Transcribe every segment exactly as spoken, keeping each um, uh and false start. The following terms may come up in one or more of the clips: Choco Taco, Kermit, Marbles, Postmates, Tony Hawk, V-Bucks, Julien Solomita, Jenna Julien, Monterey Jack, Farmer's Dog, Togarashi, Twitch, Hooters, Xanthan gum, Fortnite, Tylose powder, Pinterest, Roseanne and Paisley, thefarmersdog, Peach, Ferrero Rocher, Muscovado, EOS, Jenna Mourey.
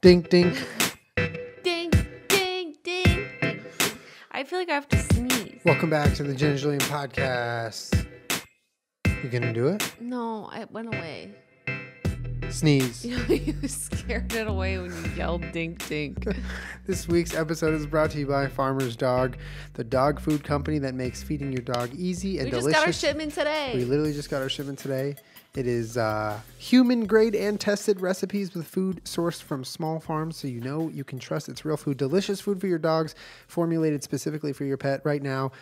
Dink, dink. Ding, ding, ding, ding. I feel like I have to sneeze. Welcome back to the Jenna Julien podcast. You gonna do it? No, it went away. Sneeze. You know, you scared it away when you yelled dink, dink. This week's episode is brought to you by Farmer's Dog, the dog food company that makes feeding your dog easy and delicious. We just got our shipment today. We literally just got our shipment today. It is uh, human grade and tested recipes with food sourced from small farms, so you know you can trust it's real food. Delicious food for your dogs, formulated specifically for your pet. Right now,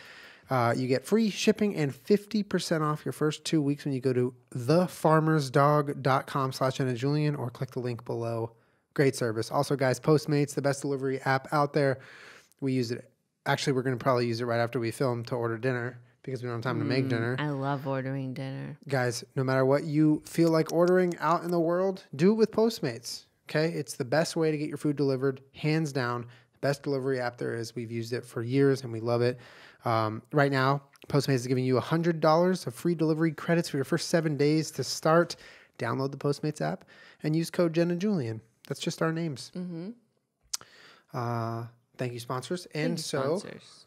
uh, you get free shipping and fifty percent off your first two weeks when you go to the farmers dog dot com slash Jenna Julien or click the link below. Great service. Also, guys, Postmates, the best delivery app out there. We use it. Actually, we're going to probably use it right after we film to order dinner, because we don't have time to make mm, dinner. I love ordering dinner. Guys, no matter what you feel like ordering out in the world, do it with Postmates, okay? It's the best way to get your food delivered, hands down. The best delivery app there is. We've used it for years, and we love it. Um, right now, Postmates is giving you one hundred dollars of free delivery credits for your first seven days to start. Download the Postmates app and use code Jenna Julien. That's just our names. Mm-hmm. Uh, thank you, sponsors. And thank you, so... sponsors.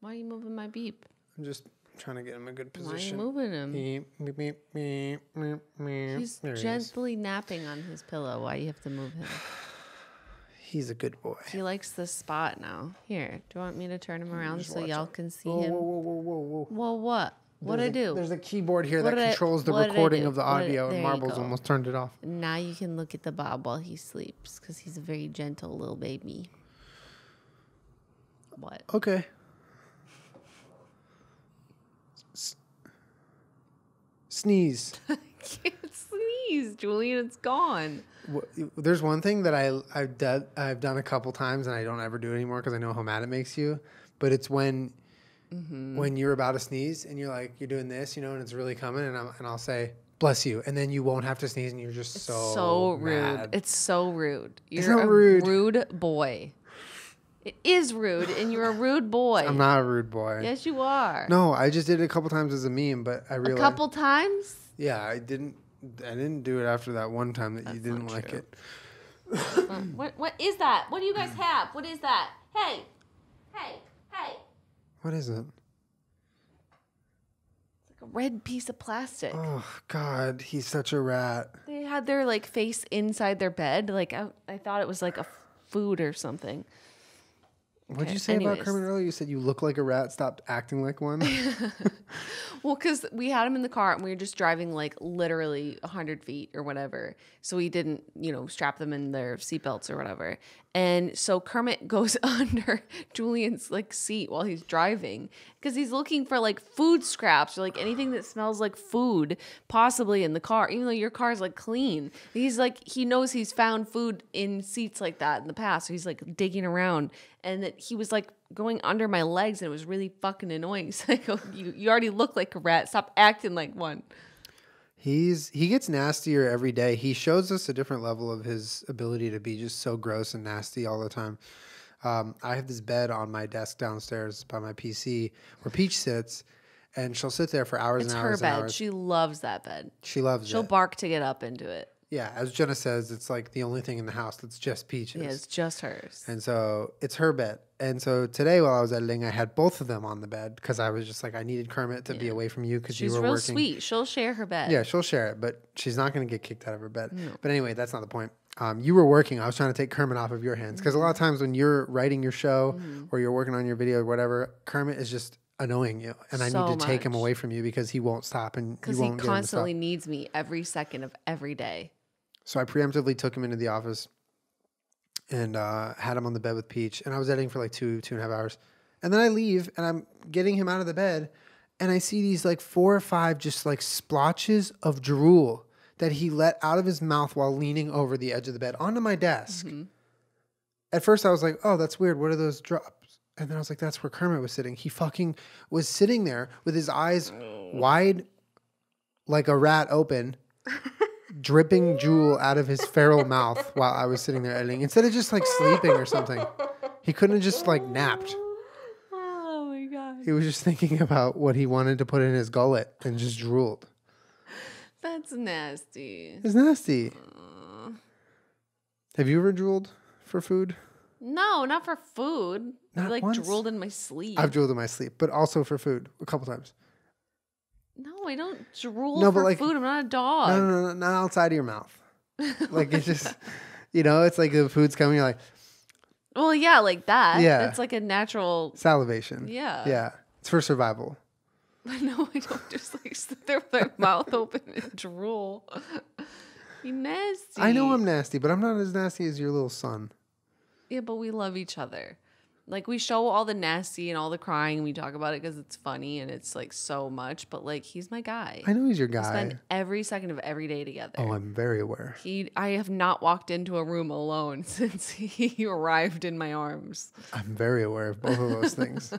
Why are you moving my beep? I'm just trying to get him a good position. Why are you moving him? Beep, beep, beep, beep, beep, beep. He's there gently he napping on his pillow. Why do you have to move him? He's a good boy. He likes this spot now. Here, do you want me to turn him around so y'all can see whoa, him? Whoa, whoa, whoa, whoa, whoa. Whoa, what? What did I do? There's a keyboard here what that controls I, the recording of the audio, and Marbles almost turned it off. Now you can look at the Bob while he sleeps, because he's a very gentle little baby. What? Okay. Sneeze. I can't sneeze, Julien. It's gone. There's one thing that I, I've, done, I've done a couple times, and I don't ever do it anymore because I know how mad it makes you. But it's when mm-hmm. when you're about to sneeze, and you're like, you're doing this, you know, and it's really coming, and, I'm, and I'll say, bless you. And then you won't have to sneeze, and you're just it's so so rude. Mad. It's so rude. You're it's not a rude. rude boy. It is rude, and you're a rude boy. I'm not a rude boy. Yes, you are. No, I just did it a couple times as a meme, but I realized... A couple times? Yeah, I didn't I didn't do it after that one time that That's you didn't like true. it. what What is that? What do you guys have? What is that? Hey, hey, hey. What is it? It's like a red piece of plastic. Oh, God, he's such a rat. They had their like face inside their bed. Like I, I thought it was like a food or something. What did okay. you say Anyways. about Kermit earlier? You said you look like a rat, stopped acting like one. Well, because we had him in the car and we were just driving like literally one hundred feet or whatever. So we didn't, you know, strap them in their seatbelts or whatever. And so Kermit goes under Julien's like seat while he's driving because he's looking for like food scraps or like anything that smells like food possibly in the car, even though your car's like clean. He's like, he knows he's found food in seats like that in the past. So he's like digging around, and that he was like going under my legs, and it was really fucking annoying. So I go, you, you already look like a rat. Stop acting like one. He's he gets nastier every day. He shows us a different level of his ability to be just so gross and nasty all the time. Um, I have this bed on my desk downstairs by my P C where Peach sits, and she'll sit there for hours it's and hours. It's her bed. And hours. She loves that bed. She loves She'll it. She'll bark to get up into it. Yeah, as Jenna says, it's like the only thing in the house that's just Peach's. Yeah, it's just hers. And so it's her bed. And so today while I was editing, I had both of them on the bed because I was just like, I needed Kermit to yeah. be away from you because you were working. She's real sweet. She'll share her bed. Yeah, she'll share it, but she's not going to get kicked out of her bed. No. But anyway, that's not the point. Um, you were working. I was trying to take Kermit off of your hands because mm-hmm. a lot of times when you're writing your show mm-hmm. or you're working on your video or whatever, Kermit is just... annoying you, and so I need to much. take him away from you because he won't stop, and because he constantly get him to needs me every second of every day. So I preemptively took him into the office and uh, had him on the bed with Peach, and I was editing for like two two and a half hours, and then I leave, and I'm getting him out of the bed, and I see these like four or five just like splotches of drool that he let out of his mouth while leaning over the edge of the bed onto my desk. Mm-hmm. At first I was like, oh, that's weird. What are those drops? And then I was like, that's where Kermit was sitting. He fucking was sitting there with his eyes wide like a rat open, dripping drool out of his feral mouth while I was sitting there editing. Instead of just like sleeping or something, he couldn't have just like napped. Oh my God. He was just thinking about what he wanted to put in his gullet and just drooled. That's nasty. It's nasty. Uh... Have you ever drooled for food? No, not for food. Not I like once. drooled in my sleep. I've drooled in my sleep, but also for food a couple times. No, I don't drool no, for but like, food. I'm not a dog. No, no, no, not outside of your mouth. Like it's just, you know, it's like the food's coming. You're like, well, yeah, like that. Yeah, it's like a natural salivation. Yeah, yeah, it's for survival. No, I don't just like sit there with my mouth open and drool. You're nasty. I know I'm nasty, but I'm not as nasty as your little son. Yeah, but we love each other. Like we show all the nasty and all the crying and we talk about it because it's funny and it's like so much. But like he's my guy. I know he's your guy. We spend every second of every day together. Oh, I'm very aware. He, I have not walked into a room alone since he arrived in my arms. I'm very aware of both of those things.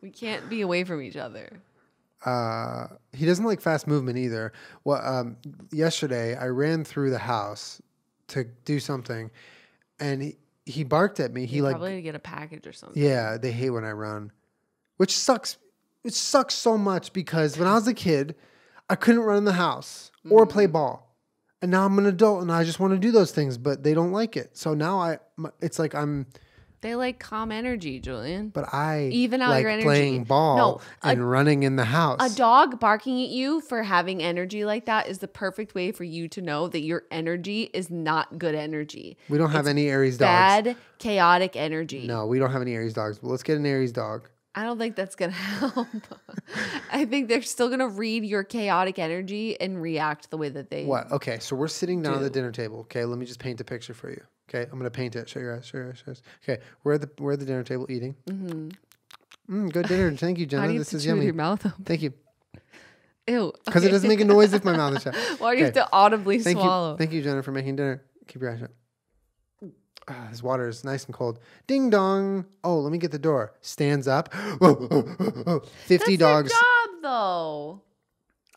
We can't be away from each other. Uh, he doesn't like fast movement either. Well, um, yesterday I ran through the house to do something and he... He barked at me. He, he like probably to get a package or something. Yeah, they hate when I run, which sucks. It sucks so much because when I was a kid, I couldn't run in the house mm-hmm. or play ball, and now I'm an adult and I just want to do those things, but they don't like it. So now I, it's like I'm. They like calm energy, Julien. But I even out like your energy. Playing ball no, and a, running in the house. A dog barking at you for having energy like that is the perfect way for you to know that your energy is not good energy. We don't have it's any Aries bad, dogs. Bad, chaotic energy. No, we don't have any Aries dogs. But let's get an Aries dog. I don't think that's going to help. I think they're still going to read your chaotic energy and react the way that they What? Okay, so we're sitting down do. at the dinner table. Okay, let me just paint a picture for you. Okay, I'm gonna paint it. Show your eyes. Show your eyes. Show your eyes. Okay, we're at the we're at the dinner table eating. Mm-hmm. Mm, good dinner. Thank you, Jenna. Why do you this have to is chew yummy. With your mouth open? Thank you. Ew. Because okay. It doesn't make a noise if my mouth is shut. Why do you okay. have to audibly thank swallow? You, thank you, Jenna, for making dinner. Keep your eyes shut. Ah, this water is nice and cold. Ding dong. Oh, let me get the door. Stands up. Fifty That's dogs. Your job though.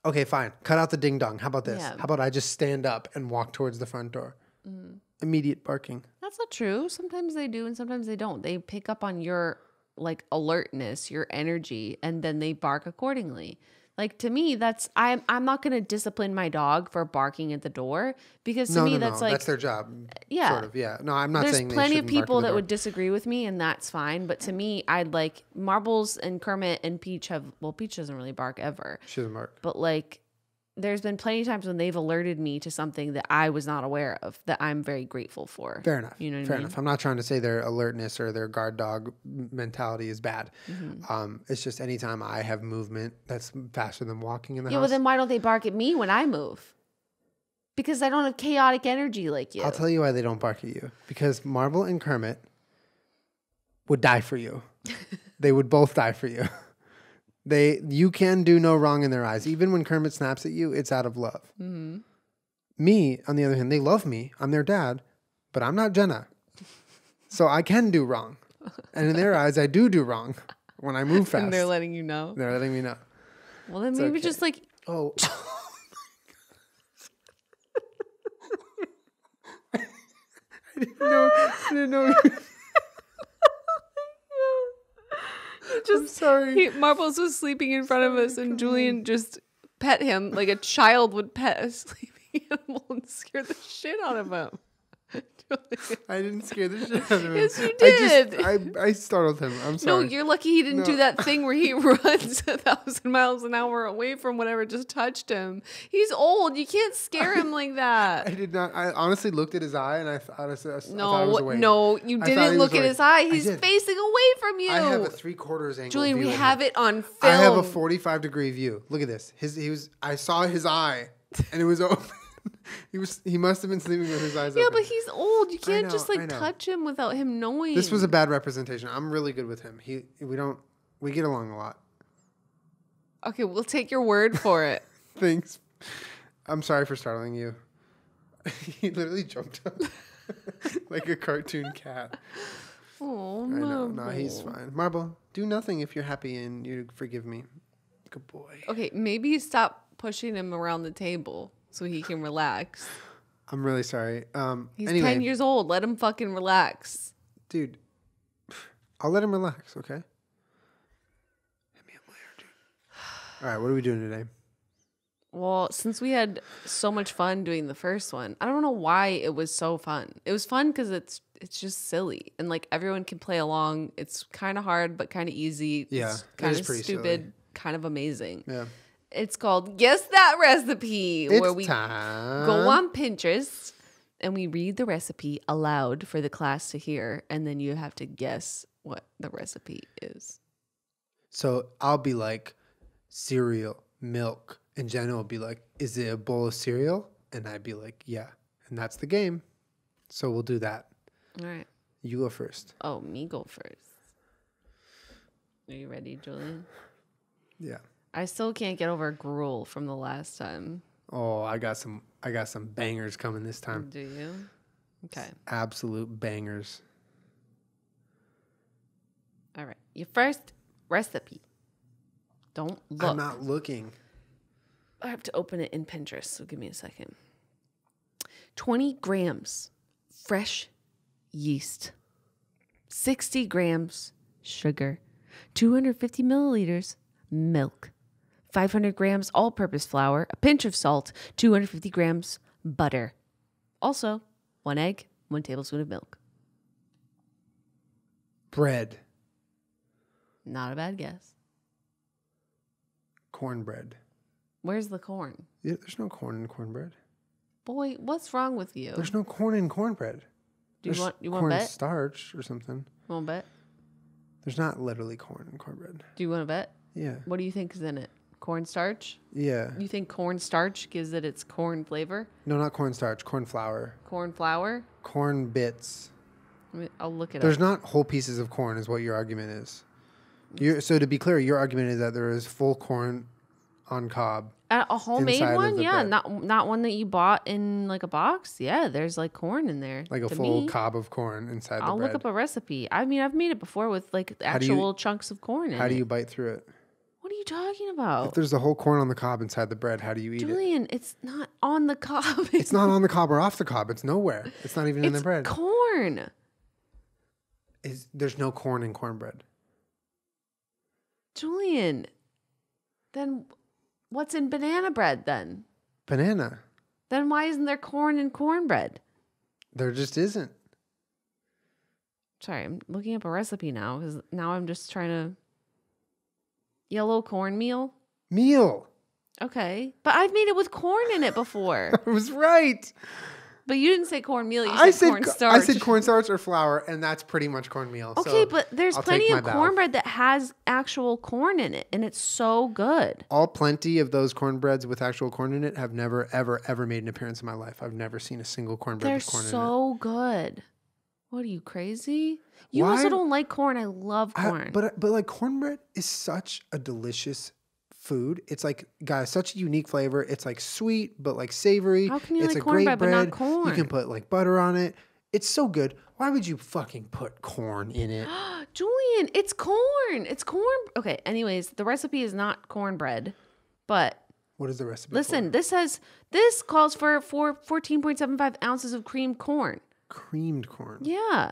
Okay, fine. Cut out the ding dong. How about this? Yeah. How about I just stand up and walk towards the front door? Mm. Immediate barking. That's not true. Sometimes they do and sometimes they don't. They pick up on your like alertness, your energy, and then they bark accordingly. Like to me, that's I'm I'm not gonna discipline my dog for barking at the door because to no, me no, that's no. like that's their job. Yeah. Sort of. Yeah. No, I'm not There's saying There's plenty of people that would disagree with me and that's fine. But to me, I'd like Marbles and Kermit and Peach have well, Peach doesn't really bark ever. She doesn't bark. But like there's been plenty of times when they've alerted me to something that I was not aware of that I'm very grateful for. Fair enough. You know what Fair I mean? enough. I'm not trying to say their alertness or their guard dog mentality is bad. Mm-hmm. Um, it's just anytime I have movement that's faster than walking in the yeah, house. Yeah, well then why don't they bark at me when I move? Because I don't have chaotic energy like you. I'll tell you why they don't bark at you. Because Marble and Kermit would die for you. They would both die for you. They, you can do no wrong in their eyes. Even when Kermit snaps at you, it's out of love. Mm-hmm. Me, on the other hand, they love me. I'm their dad, but I'm not Jenna. So I can do wrong. And in their eyes, I do do wrong when I move fast. And they're letting you know? They're letting me know. Well, then it's maybe okay. just like... Oh. I didn't know. I didn't know. Just I'm sorry. He, Marbles was sleeping in front sorry, of us, and Julien on. just pet him like a child would pet a sleeping animal and scared the shit out of him. I didn't scare the shit out of him. Yes, you did. I, just, I, I startled him. I'm sorry. No, you're lucky he didn't no. do that thing where he runs a thousand miles an hour away from whatever just touched him. He's old. You can't scare I, him like that. I did not. I honestly looked at his eye and I thought I, I, I, no, thought I was awake. No, you didn't look at his eye. He's facing away from you. I have a three quarters angle. Julien, we have it on film. I have a forty-five degree view. Look at this. His he was. I saw his eye and it was open. He was. He must have been sleeping with his eyes yeah, open. Yeah, but he's old. You can't know, just like touch him without him knowing. This was a bad representation. I'm really good with him. He. We don't. We get along a lot. Okay, we'll take your word for it. Thanks. I'm sorry for startling you. He literally jumped up like a cartoon cat. Oh, Marble. I know. No, he's fine. Marble, do nothing if you're happy and you forgive me. Good boy. Okay, maybe stop pushing him around the table. So he can relax. I'm really sorry. Um, He's anyway. ten years old. Let him fucking relax. Dude, I'll let him relax, okay? Hit me up later, dude. All right, what are we doing today? Well, since we had so much fun doing the first one, I don't know why it was so fun. It was fun because it's it's just silly and like everyone can play along. It's kind of hard, but kind of easy. Yeah, it's kind of stupid, silly. Kind of amazing. Yeah. It's called Guess That Recipe, it's where we time. go on Pinterest and we read the recipe aloud for the class to hear, and then you have to guess what the recipe is. So I'll be like, cereal, milk. And Jenna will be like, is it a bowl of cereal? And I'd be like, yeah. And that's the game. So we'll do that. All right. You go first. Oh, me go first. Are you ready, Julian? Yeah. I still can't get over gruel from the last time. Oh, I got some I got some bangers coming this time. Do you? Okay. It's absolute bangers. All right. Your first recipe. Don't look. I'm not looking. I have to open it in Pinterest, so give me a second. twenty grams fresh yeast, sixty grams sugar, two hundred fifty milliliters milk, five hundred grams all-purpose flour, a pinch of salt, two hundred fifty grams butter. Also, one egg, one tablespoon of milk. Bread. Not a bad guess. Cornbread. Where's the corn? Yeah, there's no corn in cornbread. Boy, what's wrong with you? There's no corn in cornbread. Do there's you want you want corn bet? starch or something? You want to bet? There's not literally corn in cornbread. Do you want to bet? Yeah. What do you think is in it? Corn starch? Yeah. You think corn starch gives it its corn flavor? No, not corn starch. Corn flour. Corn flour? Corn bits. I mean, I'll look it there's up. There's not whole pieces of corn, is what your argument is. You're, so to be clear, your argument is that there is full corn. On cob. A homemade one? Yeah. Bread. Not not one that you bought in like a box. Yeah, there's like corn in there. Like a full me. cob of corn inside I'll the bread. I'll look up a recipe. I mean, I've made it before with like actual you, chunks of corn in How do you it. bite through it? What are you talking about? If there's the whole corn on the cob inside the bread, how do you eat Julian, it? Julian, it's not on the cob. It's, it's not on the cob or off the cob. It's nowhere. It's not even it's in the bread. corn. Is There's no corn in cornbread. Julian, then... What's in banana bread then? Banana. Then why isn't there corn in cornbread? There just isn't. Sorry, I'm looking up a recipe now because now I'm just trying to... Yellow cornmeal? Meal. Okay. But I've made it with corn in it before. I was right. But you didn't say cornmeal, you said, I said corn starch. I said corn starch or flour, and that's pretty much cornmeal. Okay, so but there's I'll plenty of cornbread bow. that has actual corn in it, and it's so good. All plenty of those cornbreads with actual corn in it have never, ever, ever made an appearance in my life. I've never seen a single cornbread They're with corn so in it. They're so good. What are you, crazy? You Why? also don't like corn. I love corn. I, but, but like cornbread is such a delicious food. It's like got such a unique flavor. It's like sweet but like savory. How can you it's like cornbread but not corn? You can put like butter on it. It's so good. Why would you fucking put corn in it? Julian, it's corn. It's corn. Okay, anyways, the recipe is not cornbread, but what is the recipe? Listen, for? this has this calls for four, fourteen point seven five ounces of creamed corn. Creamed corn. Yeah.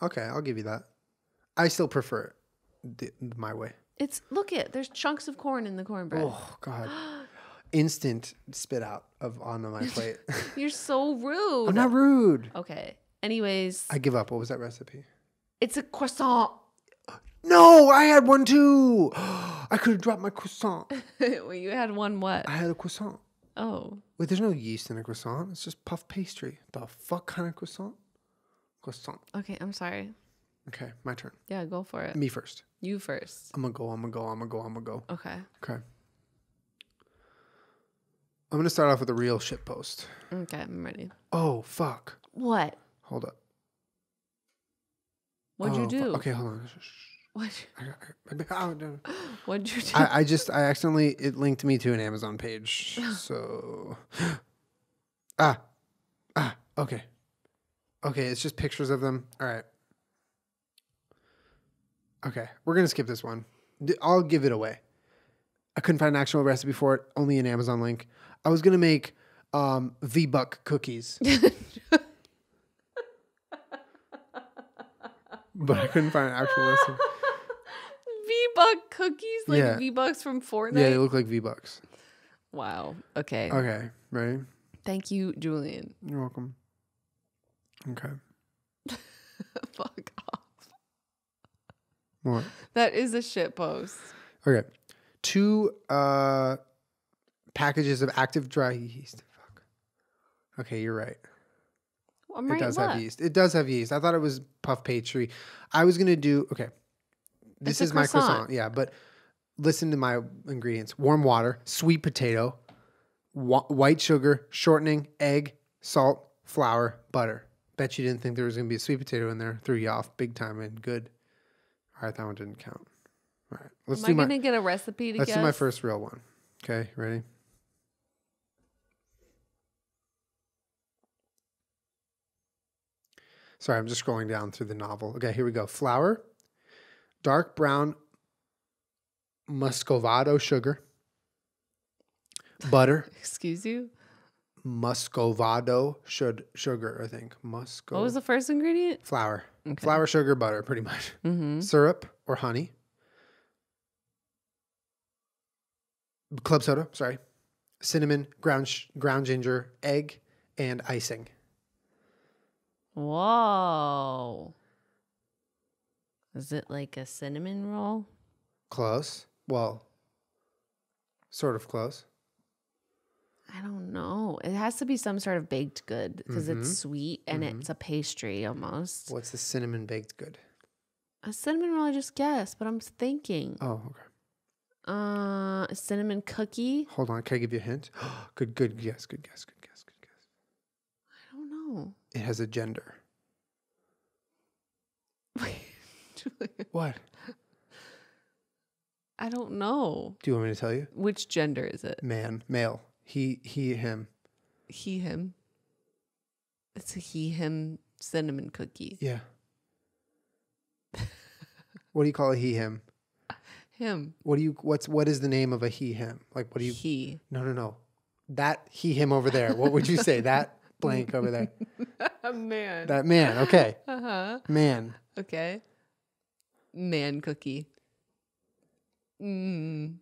Okay, I'll give you that. I still prefer it my way. It's look it. There's chunks of corn in the cornbread. Oh God! Instant spit out of onto my plate. You're so rude. I'm not rude. Okay. Anyways, I give up. What was that recipe? It's a croissant. No, I had one too. I could have dropped my croissant. Well, you had one what? I had a croissant. Oh. Wait, there's no yeast in a croissant. It's just puff pastry. The fuck kind of croissant? Croissant. Okay, I'm sorry. Okay, my turn. Yeah, go for it. Me first. You first. I'm gonna go, I'm gonna go, I'm gonna go, I'm gonna go. Okay. Okay. I'm gonna start off with a real shit post. Okay, I'm ready. Oh, fuck. What? Hold up. What'd oh, you do? Okay, hold on. What? What'd you do? I, I just, I accidentally, it linked me to an Amazon page. So. ah. Ah, okay. Okay, it's just pictures of them. All right. Okay, we're going to skip this one. I'll give it away. I couldn't find an actual recipe for it, only an Amazon link. I was going to make um, V-Buck cookies. But I couldn't find an actual recipe. V-Buck cookies? Like yeah. V-Bucks from Fortnite? Yeah, they look like V-Bucks. Wow. Okay. Okay. Ready? Thank you, Julien. You're welcome. Okay. Fuck off. What? That is a shit post. Okay. Two uh, packages of active dry yeast. Fuck. Okay, you're right. Well, I'm right. It does what? have yeast. It does have yeast. I thought it was puff pastry. I was going to do... Okay. This is croissant. my croissant. Yeah, but... Listen to my ingredients. Warm water, sweet potato, wh white sugar, shortening, egg, salt, flour, butter. Bet you didn't think there was going to be a sweet potato in there. Threw you off big time and good. All right, that one didn't count. All right. Let's Am do I going to get a recipe to Let's guess? do my first real one. Okay, ready? Sorry, I'm just scrolling down through the novel. Okay, here we go. Flour, dark brown muscovado sugar, butter. Excuse you? Muscovado should sugar, I think. Musco. What was the first ingredient? Flour. Okay. Flour, sugar, butter, pretty much. Mm-hmm. Syrup or honey. Club soda, sorry. Cinnamon, ground sh ground ginger, egg, and icing. Whoa. Is it like a cinnamon roll? Close. Well, sort of close. I don't know. It has to be some sort of baked good because mm-hmm. it's sweet and mm-hmm. it's a pastry almost. What's the cinnamon baked good? A cinnamon roll, I just guessed, but I'm thinking. Oh, okay. Uh, a cinnamon cookie. Hold on. Can I give you a hint? Good, good guess. Good guess. Good guess. Good guess. I don't know. It has a gender. What? I don't know. Do you want me to tell you? Which gender is it? Man, male. He, he, him. He, him. It's a he, him cinnamon cookie. Yeah. What do you call a he, him? Him. What do you, what's, what is the name of a he, him? Like, what do you? He. No, no, no. That he, him over there. What would you say? That blank over there. Man. That man. Okay. Uh-huh. Man. Okay. Man cookie. Mm.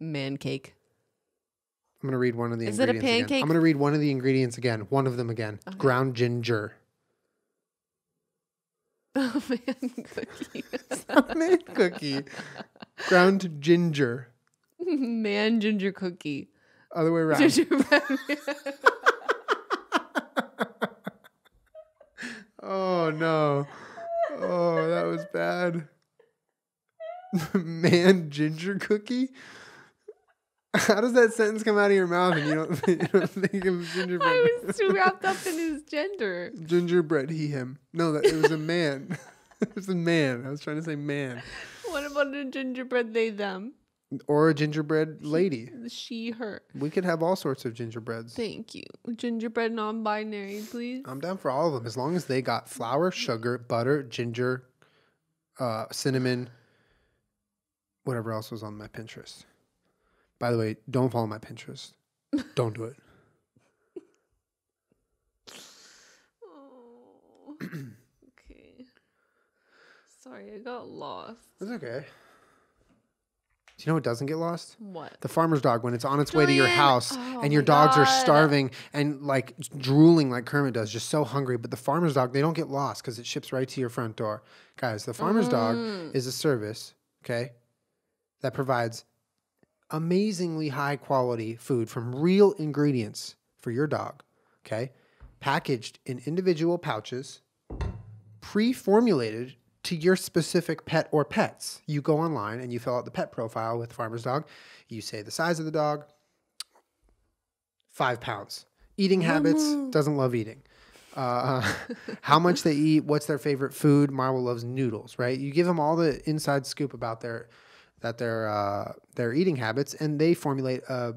Man cake. I'm going to read one of the Is ingredients. Is it a pancake? Again. I'm going to read one of the ingredients again. One of them again. Okay. Ground ginger. Oh, man cookie. It's not man cookie. Ground ginger. Man ginger cookie. Other way around. Gingerbread man. Oh, no. Oh, that was bad. Man ginger cookie? How does that sentence come out of your mouth and you don't, you don't think of gingerbread? I was too wrapped up in his gender. Gingerbread, he, him. No, that, it was a man. It was a man. I was trying to say man. What about a gingerbread they, them? Or a gingerbread lady. She, her. We could have all sorts of gingerbreads. Thank you. Gingerbread non-binary, please. I'm down for all of them. As long as they got flour, sugar, butter, ginger, uh, cinnamon, whatever else was on my Pinterest. By the way, don't follow my Pinterest. Don't do it. Oh, okay. Sorry, I got lost. That's okay. Do you know what doesn't get lost? What? The farmer's dog, when it's on its Julien. way to your house oh and your dogs God. are starving and like drooling like Kermit does, just so hungry. But the farmer's dog, they don't get lost because it ships right to your front door. Guys, the farmer's mm. dog is a service, okay? That provides amazingly high quality food from real ingredients for your dog, okay? Packaged in individual pouches, pre-formulated to your specific pet or pets. You go online and you fill out the pet profile with Farmer's Dog. You say the size of the dog, five pounds. Eating habits, doesn't love eating. Uh, how much they eat, what's their favorite food. Marble loves noodles, right? You give them all the inside scoop about their... that their uh, their eating habits, and they formulate a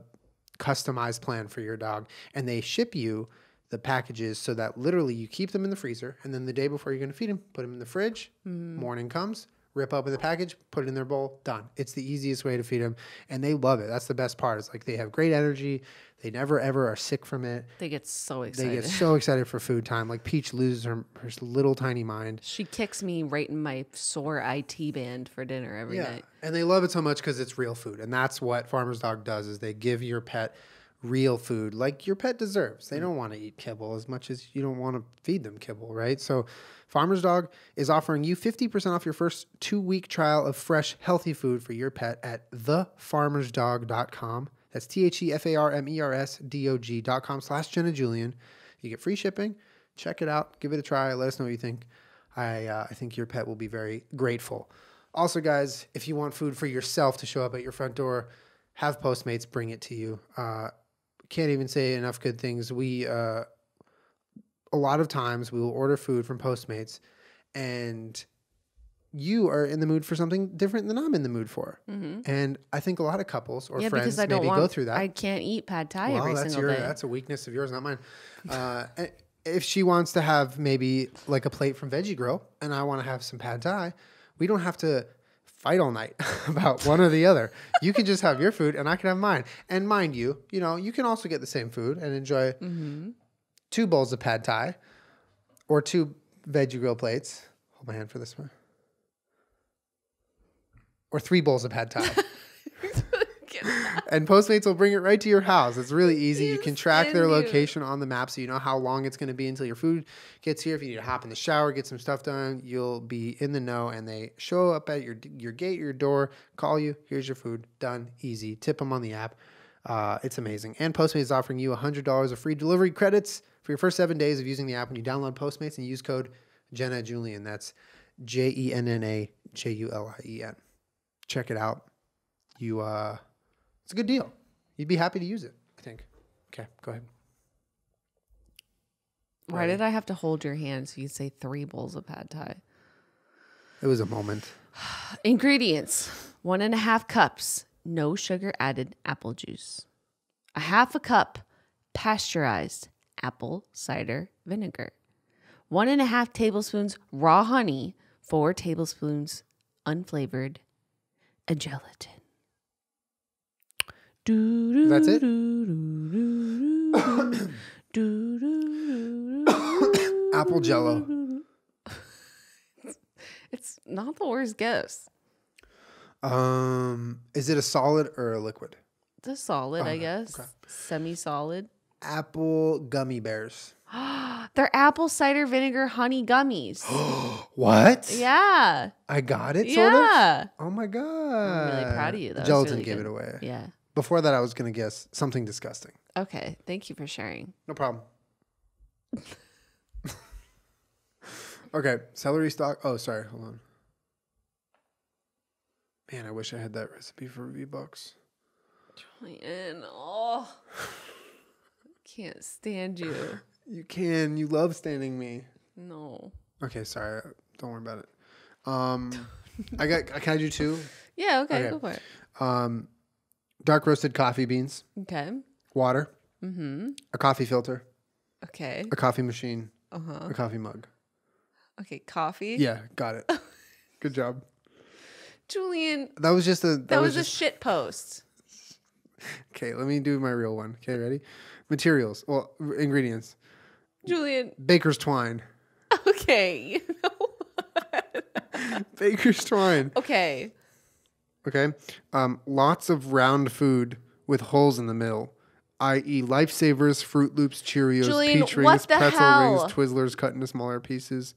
customized plan for your dog, and they ship you the packages so that literally you keep them in the freezer, and then the day before you're going to feed them, put them in the fridge. Mm. Morning comes, rip open the package, put it in their bowl, done. It's the easiest way to feed them, and they love it. That's the best part. It's like they have great energy. They never, ever are sick from it. They get so excited. They get so excited for food time. Like Peach loses her, her little tiny mind. She kicks me right in my sore I T band for dinner every yeah. night. And they love it so much because it's real food, and that's what Farmer's Dog does is they give your pet real food like your pet deserves. They don't want to eat kibble as much as you don't want to feed them kibble, right? So Farmer's Dog is offering you fifty percent off your first two-week trial of fresh, healthy food for your pet at the farmers dog dot com. That's T H E F A R M E R S D O G dot com slash Jenna Julien. You get free shipping. Check it out. Give it a try. Let us know what you think. I, uh, I think your pet will be very grateful. Also, guys, if you want food for yourself to show up at your front door, have Postmates bring it to you. Uh, Can't even say enough good things. We, uh, a lot of times we will order food from Postmates and you are in the mood for something different than I'm in the mood for. Mm-hmm. And I think a lot of couples or yeah, friends maybe want, go through that. I can't eat pad thai well, every that's single your, day. That's a weakness of yours, not mine. Uh, if she wants to have maybe like a plate from Veggie Grill and I want to have some pad thai, we don't have to fight all night about one or the other. You can just have your food and I can have mine. And mind you, you know, you can also get the same food and enjoy mm-hmm. two bowls of pad thai or two veggie grill plates. Hold my hand for this one. Or three bowls of pad thai. And Postmates will bring it right to your house. It's really easy. You can track their location on the map so you know how long it's going to be until your food gets here. If you need to hop in the shower, get some stuff done, you'll be in the know. And they show up at your your gate, your door, call you. Here's your food. Done. Easy. Tip them on the app. Uh, it's amazing. And Postmates is offering you one hundred dollars of free delivery credits for your first seven days of using the app when you download Postmates and use code Jenna Julien. That's J E N N A J U L I E N. Check it out. You... uh. It's a good deal. You'd be happy to use it, I think. Okay, go ahead. Why right. did I have to hold your hand so you'd say three bowls of pad thai? It was a moment. Ingredients. One and a half cups, no sugar added apple juice. A half a cup pasteurized apple cider vinegar. One and a half tablespoons raw honey. Four tablespoons unflavored and gelatin. That's it? Apple jello. It's not the worst guess. Um, is it a solid or a liquid? It's a solid, oh, I guess. Okay. Semi-solid. Apple gummy bears. They're apple cider vinegar honey gummies. What? Yeah. I got it, sort yeah. of? Oh, my God. I'm really proud of you, though. Gelatin really gave good. It away. Yeah. Before that, I was going to guess something disgusting. Okay. Thank you for sharing. No problem. Okay. Celery stalk. Oh, sorry. Hold on. Man, I wish I had that recipe for V-Bucks. Julian. Oh. Can't stand you. You can. You love standing me. No. Okay. Sorry. Don't worry about it. Um, I got, can I do two? Yeah. Okay, okay. Go for it. Um, Dark roasted coffee beans. Okay. Water. Mm-hmm. A coffee filter. Okay. A coffee machine. Uh-huh. A coffee mug. Okay, coffee. Yeah, got it. Good job. Julien. That was just a... That, that was, was just... a shit post. Okay, let me do my real one. Okay, ready? Materials. Well, ingredients. Julien. Baker's twine. Okay, you know what? Baker's twine. Okay. Okay, um, lots of round food with holes in the middle, that is. Lifesavers, Fruit Loops, Cheerios, Julien, peach rings, pretzel hell? rings, Twizzlers cut into smaller pieces,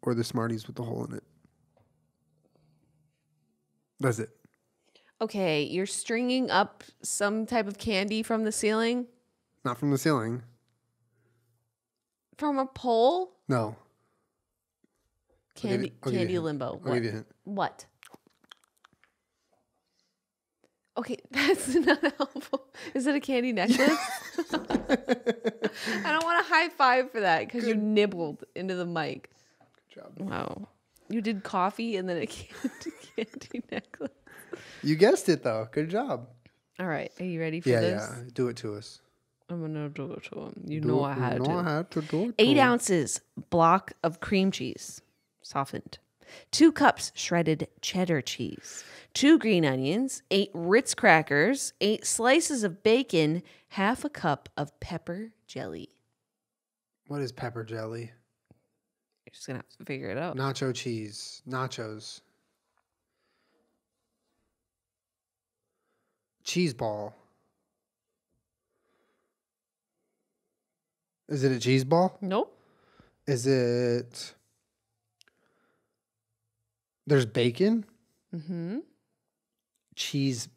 or the Smarties with the hole in it. That's it. Okay, you're stringing up some type of candy from the ceiling? Not from the ceiling. From a pole? No. Candy, you, candy limbo. I'll give you a hint. What? Okay, that's not helpful. Is it a candy necklace? I don't want a high five for that because you nibbled into the mic. Good job. Wow. You did coffee and then a candy, candy necklace. You guessed it, though. Good job. All right. Are you ready for yeah, this? Yeah, yeah. Do it to us. I'm going to do it to him. You do know I had to. I had to do it. Eight ounces, block of cream cheese, softened. two cups shredded cheddar cheese, two green onions, eight Ritz crackers, eight slices of bacon, half a cup of pepper jelly. What is pepper jelly? You're just going to have to figure it out. Nacho cheese. Nachos. Cheese ball. Is it a cheese ball? Nope. Is it... There's bacon? Mm-hmm. Cheese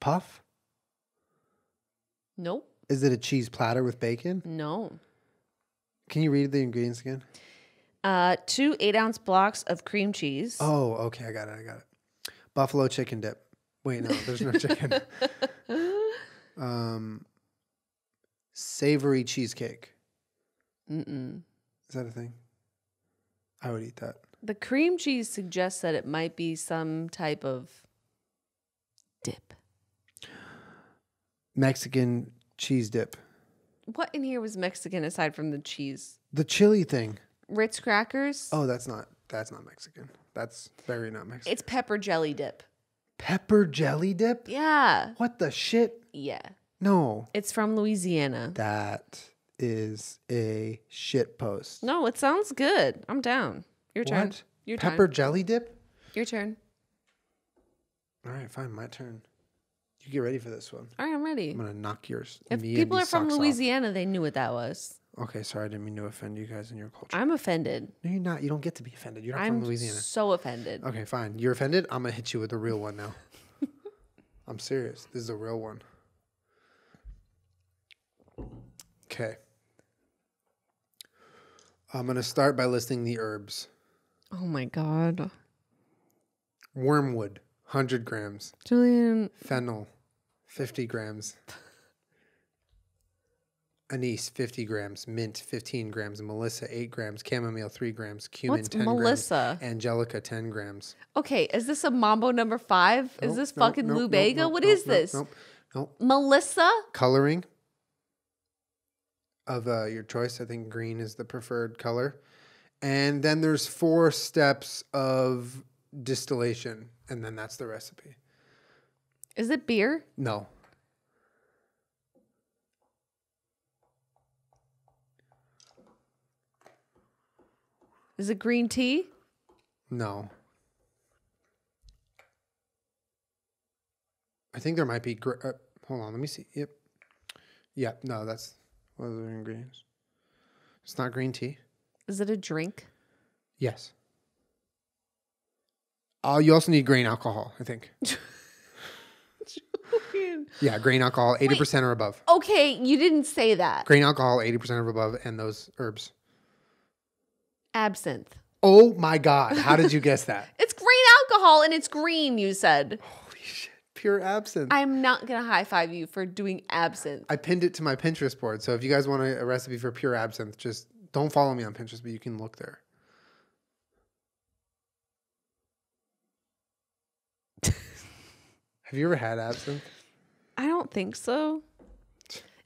puff? Nope. Is it a cheese platter with bacon? No. Can you read the ingredients again? Uh, two eight-ounce blocks of cream cheese. Oh, okay. I got it. I got it. Buffalo chicken dip. Wait, no. There's no chicken. Um, savory cheesecake. Mm-mm. Is that a thing? I would eat that. The cream cheese suggests that it might be some type of dip. Mexican cheese dip. What in here was Mexican aside from the cheese? The chili thing. Ritz crackers? Oh, that's not that's not Mexican. That's very not Mexican. It's pepper jelly dip. Pepper jelly dip? Yeah. What the shit? Yeah. No. It's from Louisiana. That is a shit post. No, it sounds good. I'm down. Your turn. What? Your turn. Pepper jelly dip? Your turn. All right, fine. My turn. You get ready for this one. All right, I'm ready. I'm going to knock yours. If people are from Louisiana, off. They knew what that was. Okay, sorry. I didn't mean to offend you guys in your culture. I'm offended. No, you're not. You don't get to be offended. You're not I'm from Louisiana. I'm so offended. Okay, fine. You're offended? I'm going to hit you with a real one now. I'm serious. This is a real one. Okay. I'm going to start by listing the herbs. Oh, my God. Wormwood. one hundred grams. Julian. Fennel, fifty grams. Anise, fifty grams. Mint, fifteen grams. Melissa, eight grams. Chamomile, three grams. Cumin, What's ten Melissa? grams. Angelica, ten grams. Okay, is this a mambo number five? Nope, is this nope, fucking nope, Lubega? Nope, what nope, is nope, this? Nope, nope. Melissa? Coloring of uh, your choice. I think green is the preferred color. And then there's four steps of distillation. And then that's the recipe. Is it beer? No. Is it green tea? No. I think there might be... Gr uh, hold on, let me see. Yep. Yeah, no, that's... What are the ingredients? It's not green tea. Is it a drink? Yes. Uh, you also need grain alcohol, I think. Yeah, grain alcohol, eighty percent Wait, or above. Okay, you didn't say that. Grain alcohol, eighty percent or above, and those herbs. Absinthe. Oh, my God. How did you guess that? It's grain alcohol, and it's green, you said. Holy shit. Pure absinthe. I'm not going to high-five you for doing absinthe. I pinned it to my Pinterest board, so if you guys want a, a recipe for pure absinthe, just don't follow me on Pinterest, but you can look there. Have you ever had absinthe? I don't think so.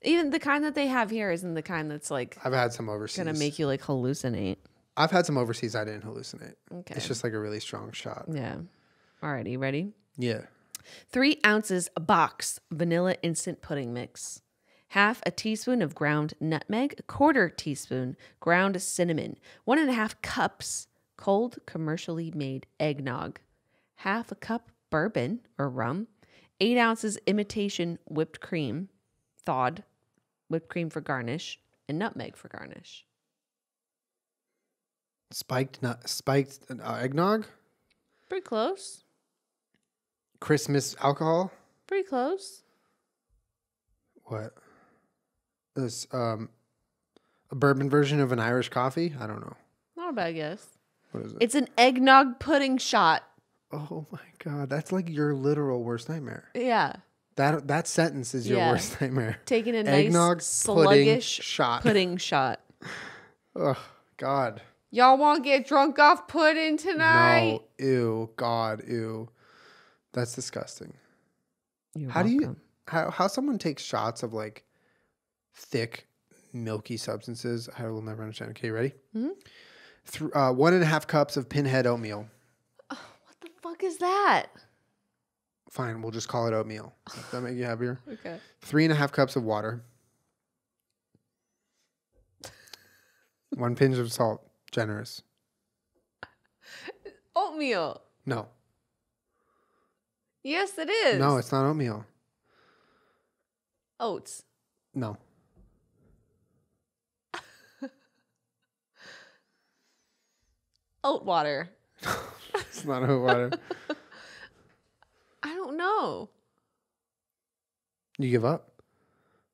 Even the kind that they have here isn't the kind that's like... I've had some overseas. Going to make you like hallucinate. I've had some overseas I didn't hallucinate. Okay. It's just like a really strong shot. Yeah. All right. You ready? Yeah. Three ounces a box vanilla instant pudding mix. Half a teaspoon of ground nutmeg. A quarter teaspoon ground cinnamon. One and a half cups cold commercially made eggnog. Half a cup bourbon or rum. Eight ounces imitation whipped cream, thawed, whipped cream for garnish, and nutmeg for garnish. Spiked nut, spiked uh, eggnog? Pretty close. Christmas alcohol? Pretty close. What? This, um, a bourbon version of an Irish coffee? I don't know. Not a bad guess. What is it? It's an eggnog pudding shot. Oh my God, that's like your literal worst nightmare. Yeah. That that sentence is your yeah. worst nightmare. Taking a nice eggnog sluggish pudding shot. Pudding shot. Oh God. Y'all want to get drunk off pudding tonight? No, ew, God, ew. That's disgusting. You're how welcome. do you how how someone takes shots of like thick, milky substances? I will never understand. Okay, you ready? Mm-hmm. th uh, one and a half cups of pinhead oatmeal. Oh, what the fuck is that? Fine, we'll just call it oatmeal. Does that make you happier? Okay. Three and a half cups of water. One pinch of salt. Generous. Oatmeal. No. Yes, it is. No, it's not oatmeal. Oats. No. Oat water. It's not oat water. I don't know. You give up?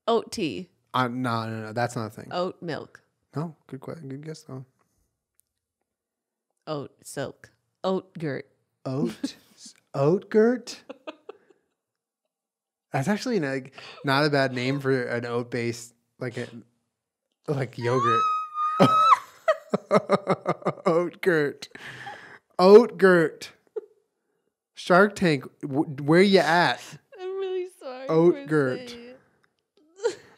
Oat tea. Uh, no, no, no. That's not a thing. Oat milk. No. Good question. Good guess, though. Oat silk. Oat girt. Oat? Oat girt? That's actually not, like, not a bad name for an oat-based, like, a, like yogurt. Oat girt. Oat girt. Shark Tank, where you at? I'm really sorry. Oatgurt.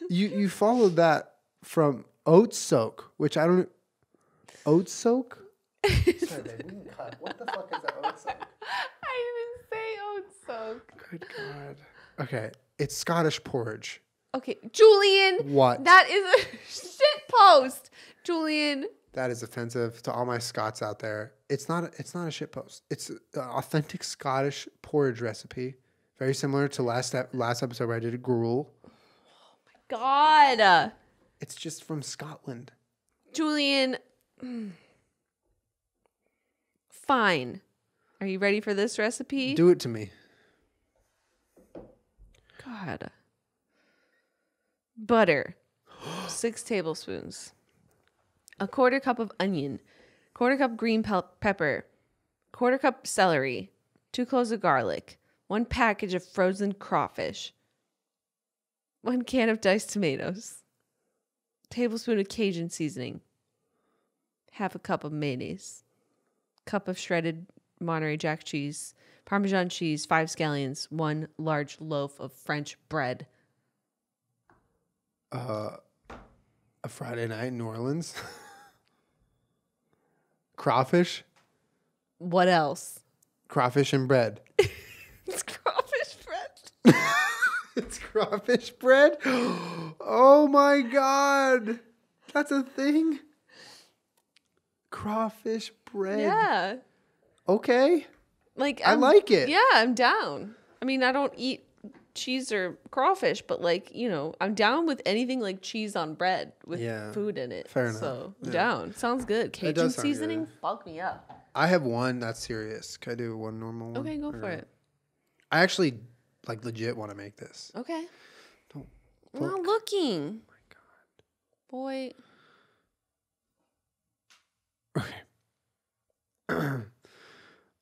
you you followed that from oat soak, which I don't. Oat soak. Sorry, babe. What the fuck is that oat soak? I didn't say oat soak. Good God. Okay, it's Scottish porridge. Okay, Julien. What? That is a shit post, Julien. That is offensive to all my Scots out there. It's not. It's not a shit post. It's an authentic Scottish porridge recipe, very similar to last last episode where I did a gruel. Oh my God! It's just from Scotland. Julien, fine. Are you ready for this recipe? Do it to me. God. Butter, six tablespoons. A quarter cup of onion, quarter cup green pe pepper, quarter cup celery, two cloves of garlic, one package of frozen crawfish, one can of diced tomatoes, tablespoon of Cajun seasoning, half a cup of mayonnaise, cup of shredded Monterey Jack cheese, Parmesan cheese, five scallions, one large loaf of French bread. Uh, a Friday night in New Orleans. Crawfish? What else? Crawfish and bread. It's crawfish bread. It's crawfish bread? Oh my God. That's a thing? Crawfish bread. Yeah. Okay. Like I'm, I like it. Yeah, I'm down. I mean, I don't eat cheese or crawfish, but like, you know, I'm down with anything like cheese on bread with yeah, food in it. Fair enough. So yeah. Down. Sounds good. Cajun seasoning, good. Fuck me up. I have one that's serious. Can I do one normal one? Okay, go for it. I actually like legit want to make this. Okay. Don't look. Not looking. Oh my God. Boy. Okay.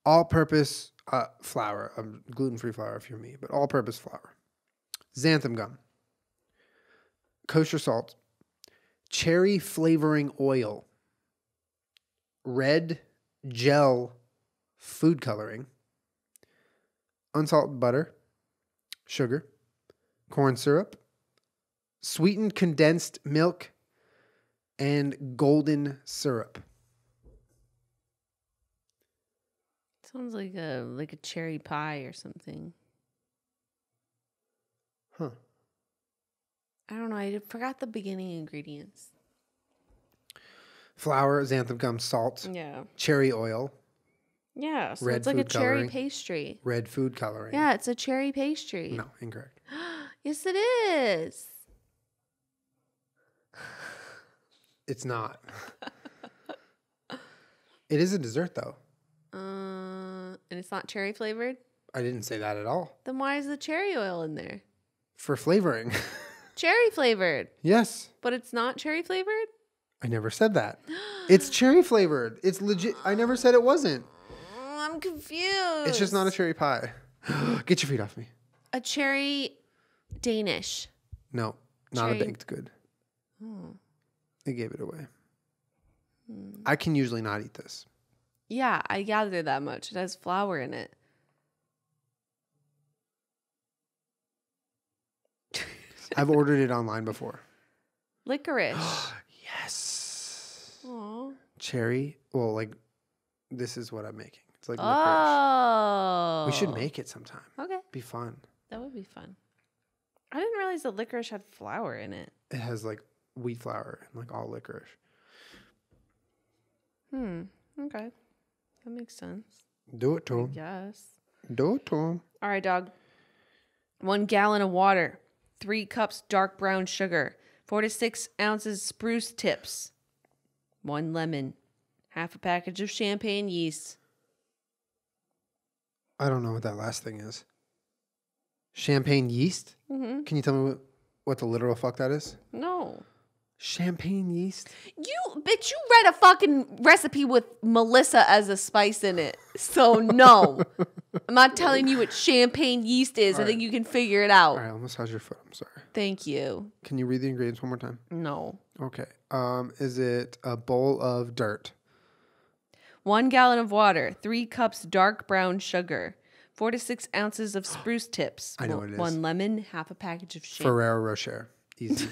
All-purpose uh, flour. Um, gluten-free flour if you're me, but all-purpose flour. Xanthan gum. Kosher salt. Cherry flavoring oil. Red gel food coloring. Unsalted butter. Sugar. Corn syrup. Sweetened condensed milk. And golden syrup. Sounds like a like a cherry pie or something. Huh. I don't know. I forgot the beginning ingredients. Flour, xanthan gum, salt. Yeah. Cherry oil. Yeah. So red it's like a cherry coloring, pastry. Red food coloring. Yeah, it's a cherry pastry. No, incorrect. Yes, it is. It's not. It is a dessert, though. Uh, and it's not cherry flavored? I didn't say that at all. Then why is the cherry oil in there? For flavoring. Cherry flavored. Yes. But it's not cherry flavored? I never said that. It's cherry flavored. It's legit. I never said it wasn't. I'm confused. It's just not a cherry pie. Get your feet off me. A cherry Danish. No, not cherry. A baked good. Hmm. They gave it away. Hmm. I can usually not eat this. Yeah, I gather that much. It has flour in it. I've ordered it online before. Licorice. Yes. Aww. cherry. Well, like this is what I'm making. It's like oh. licorice. We should make it sometime. Okay. Be fun. That would be fun. I didn't realize that licorice had flour in it. It has like wheat flour and like all licorice. Hmm. Okay. That makes sense. Do it, Tom. Yes. Do it, Tom. All right, dog. One gallon of water, three cups dark brown sugar, four to six ounces spruce tips, one lemon, half a package of champagne yeast. I don't know what that last thing is. Champagne yeast? Mm-hmm. Can you tell me what, what the literal fuck that is? No. Champagne yeast? You bitch, you read a fucking recipe with Melissa as a spice in it. So no. I'm not telling you what champagne yeast is. All I right. think you can figure it out. All right, almost how's your foot? I'm sorry. Thank you. Can you read the ingredients one more time? No. Okay. Um, is it a bowl of dirt? One gallon of water, three cups dark brown sugar, four to six ounces of spruce tips. I know one, what it is. One lemon, half a package of champagne. Ferrero Rocher. Easy.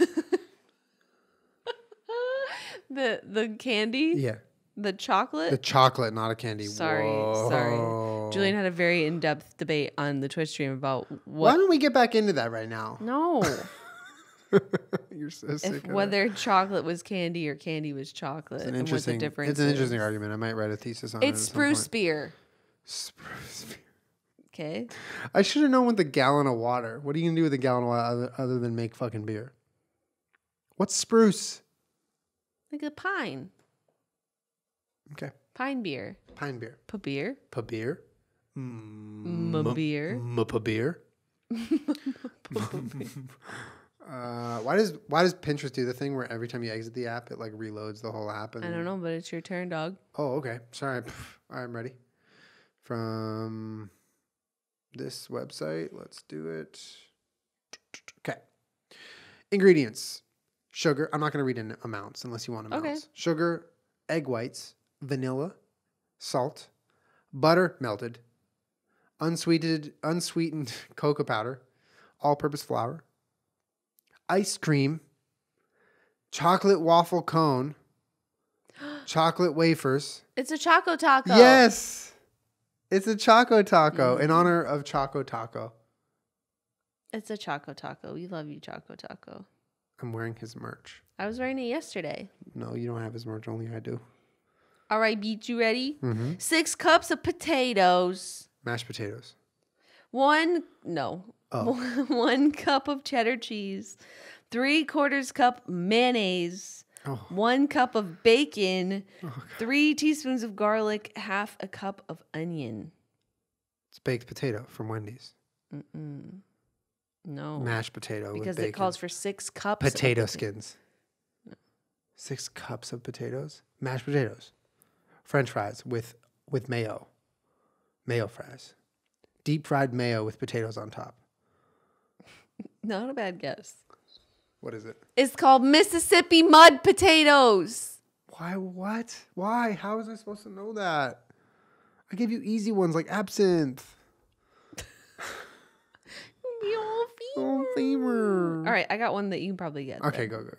The the candy? Yeah. The chocolate? The chocolate, not a candy. Sorry, Whoa. sorry. Julien had a very in-depth debate on the Twitch stream about what... Why don't we get back into that right now? No. You're so sick if, of Whether that. chocolate was candy or candy was chocolate. It's an interesting, and what the difference it's an interesting is. argument. I might write a thesis on it's it. It's spruce beer. Spruce beer. Okay. I should have known with a gallon of water. What are you going to do with a gallon of water other, other than make fucking beer? What's spruce? Like a pine. Okay. Pine beer. Pine beer. Pa-beer. Pa-beer. Ma-beer. Ma-pa-beer. Uh, why does why does Pinterest do the thing where every time you exit the app, it like reloads the whole app? And I don't know, but it's your turn, dog. Oh, okay. Sorry. I'm ready. From this website. Let's do it. Okay. Ingredients. Sugar. I'm not going to read in amounts unless you want amounts. Okay. Sugar. Egg whites, vanilla, salt, butter melted, unsweetened unsweetened cocoa powder, all-purpose flour, ice cream, chocolate waffle cone, chocolate wafers. It's a Choco Taco. Yes. It's a Choco Taco mm-hmm. in honor of Choco Taco. It's a Choco Taco. We love you, Choco Taco. I'm wearing his merch. I was wearing it yesterday. No, you don't have his merch. Only I do. All right, Beach, you ready? Mm-hmm. Six cups of potatoes. Mashed potatoes. One, no. Oh. One, one cup of cheddar cheese. Three quarters cup mayonnaise. Oh. One cup of bacon. Oh, three teaspoons of garlic. Half a cup of onion. It's baked potato from Wendy's. Mm-mm. No. Mashed potato because with bacon. It calls for six cups potato of potato skins. No. Six cups of potatoes? Mashed potatoes. French fries with, with mayo. Mayo fries. Deep fried mayo with potatoes on top. Not a bad guess. What is it? It's called Mississippi mud potatoes. Why? What? Why? How was I supposed to know that? I gave you easy ones like absinthe. All right, I got one that you can probably get. Okay, though. go, go,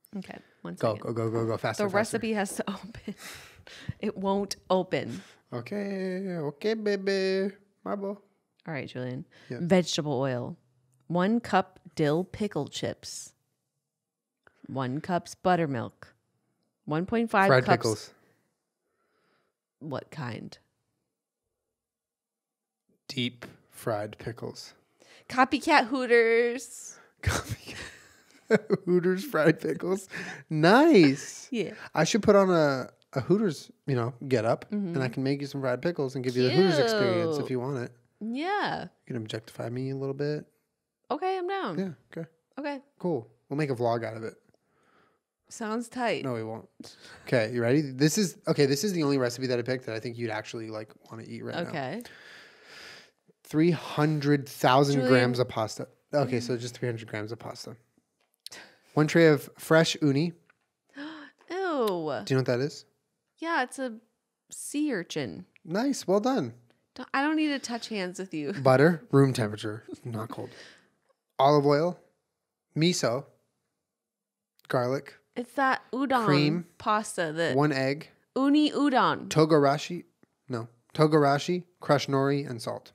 go. Okay, one second. Go, go, go, go, go, faster, The faster. recipe has to open. It won't open. Okay, okay, baby. Marble. All right, Julien. Yes. Vegetable oil. One cup dill pickle chips. One cup buttermilk. one point five Fried cups. pickles. What kind? Deep fried pickles. Copycat Hooters. Copycat Hooters fried pickles. Nice. Yeah. I should put on a, a Hooters, you know, get up mm-hmm. and I can make you some fried pickles and give Cute. you the Hooters experience if you want it. Yeah. You can objectify me a little bit. Okay, I'm down. Yeah, okay. Okay. Cool. We'll make a vlog out of it. Sounds tight. No, we won't. Okay, you ready? This is okay, this is the only recipe that I picked that I think you'd actually like want to eat right okay. now. Okay. three hundred thousand grams of pasta. Okay, so just three hundred grams of pasta. One tray of fresh uni. Ew. Do you know what that is? Yeah, it's a sea urchin. Nice. Well done. I don't need to touch hands with you. Butter, room temperature, not cold. Olive oil, miso, garlic. It's that udon cream, pasta that. One egg. Uni udon. Togarashi. No. Togarashi, crushed nori, and salt.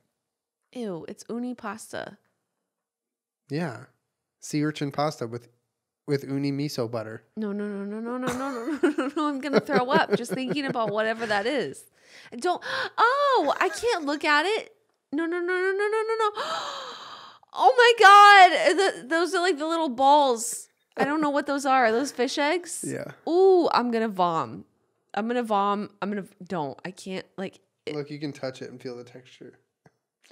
Ew, it's uni pasta. Yeah. Sea urchin pasta with with uni miso butter. No, no, no, no, no, no, no, no, no, no. I'm going to throw up just thinking about whatever that is. I don't. Oh, I can't look at it. No, no, no, no, no, no, no, no. Oh, my God. The, those are like the little balls. I don't know what those are. Are those fish eggs? Yeah. Ooh, I'm going to vom. I'm going to vom. I'm going to. Don't. I can't. Like. It, look, you can touch it and feel the texture.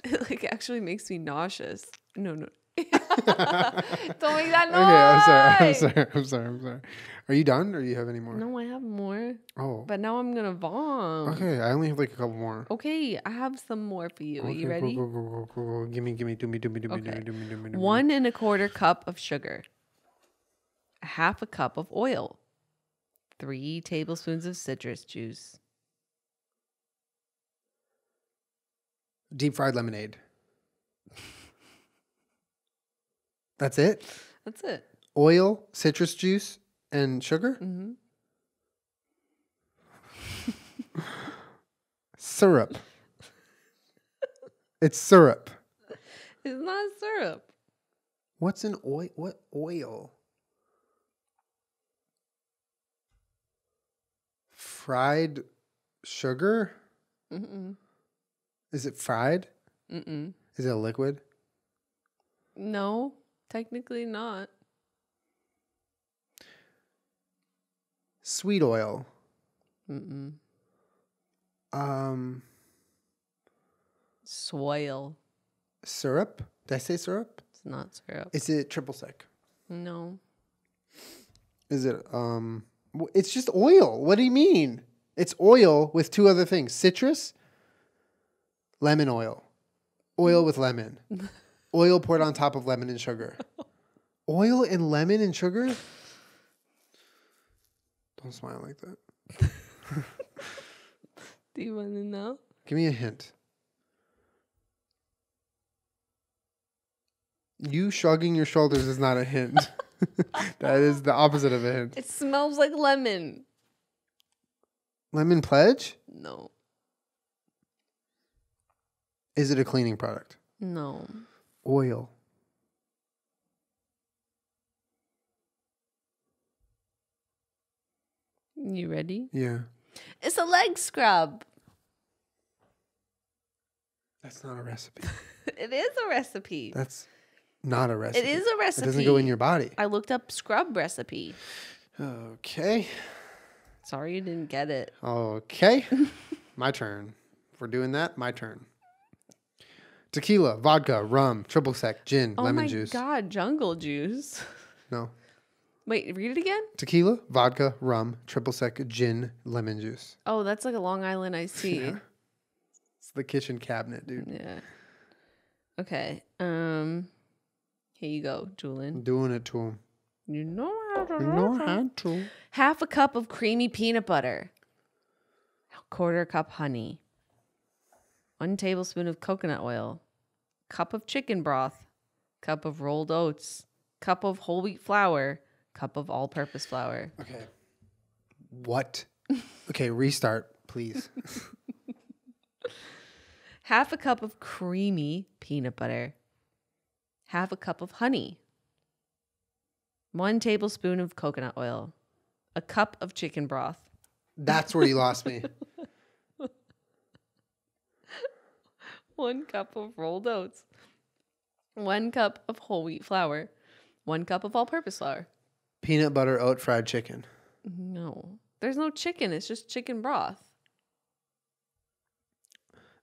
It like actually makes me nauseous. No, no. Don't make that noise. Okay, I'm sorry. I'm sorry. I'm sorry. I'm sorry. Are you done or do you have any more? No, I have more. Oh. But now I'm going to vom. Okay, I only have like a couple more. Okay, I have some more for you. Okay, are you ready? Go, go, go, go, go, go. Give me, give me, do me, do me, do me, okay. do me, do me, do me, do me. One and a quarter cup of sugar. A half a cup of oil. Three tablespoons of citrus juice. Deep fried lemonade. That's it? That's it. Oil, citrus juice, and sugar? Mm-hmm. Syrup. It's syrup. It's not syrup. What's an oil? What oil? Fried sugar? Mm-mm. Is it fried? Mm-mm. Is it a liquid? No, technically not. Sweet oil. Mm-mm. Um. Soil. Syrup? Did I say syrup? It's not syrup. Is it triple sec? No. Is it, um, it's just oil. What do you mean? It's oil with two other things. Citrus? Lemon oil. Oil with lemon. Oil poured on top of lemon and sugar. Oil and lemon and sugar? Don't smile like that. Do you want to know? Give me a hint. You shrugging your shoulders is not a hint. That is the opposite of a hint. It smells like lemon. Lemon pledge? No. Is it a cleaning product? No. Oil. You ready? Yeah. It's a leg scrub. That's not a recipe. It is a recipe. That's not a recipe. It is a recipe. It doesn't go in your body. I looked up scrub recipe. Okay. Sorry you didn't get it. Okay. My turn. If we're doing that, my turn. Tequila, vodka, rum, triple sec, gin, oh lemon juice. Oh my God, jungle juice. No. Wait, read it again? Tequila, vodka, rum, triple sec, gin, lemon juice. Oh, that's like a Long Island iced tea. Yeah. It's the kitchen cabinet, dude. Yeah. Okay. Um, here you go, Julien. I'm doing it to him. You know how to. You know how to. Half a cup of creamy peanut butter. A quarter cup honey. One tablespoon of coconut oil, cup of chicken broth, cup of rolled oats, cup of whole wheat flour, cup of all-purpose flour. Okay. What? Okay, restart, please. Half a cup of creamy peanut butter. Half a cup of honey. One tablespoon of coconut oil. A cup of chicken broth. That's where you lost me. One cup of rolled oats. One cup of whole wheat flour. One cup of all-purpose flour. Peanut butter, oat, fried chicken. No. There's no chicken. It's just chicken broth.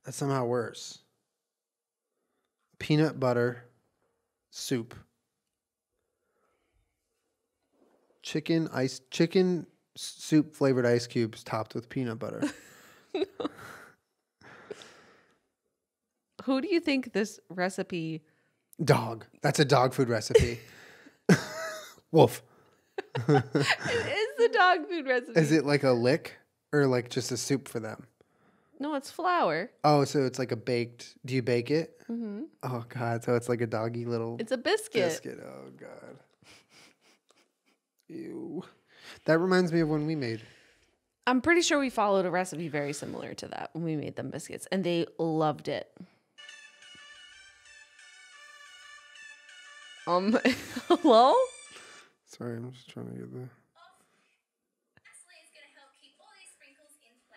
That's somehow worse. Peanut butter soup. Chicken ice. Chicken soup flavored ice cubes topped with peanut butter. No. Who do you think this recipe... Dog. That's a dog food recipe. Wolf. It is the dog food recipe. Is it like a lick or like just a soup for them? No, it's flour. Oh, so it's like a baked... Do you bake it? Mm-hmm. Oh, God. So it's like a doggy little... It's a biscuit. Biscuit. Oh, God. Ew. That reminds me of one we made. I'm pretty sure we followed a recipe very similar to that when we made them biscuits, and they loved it. Um, hello? Sorry, I'm just trying to get the...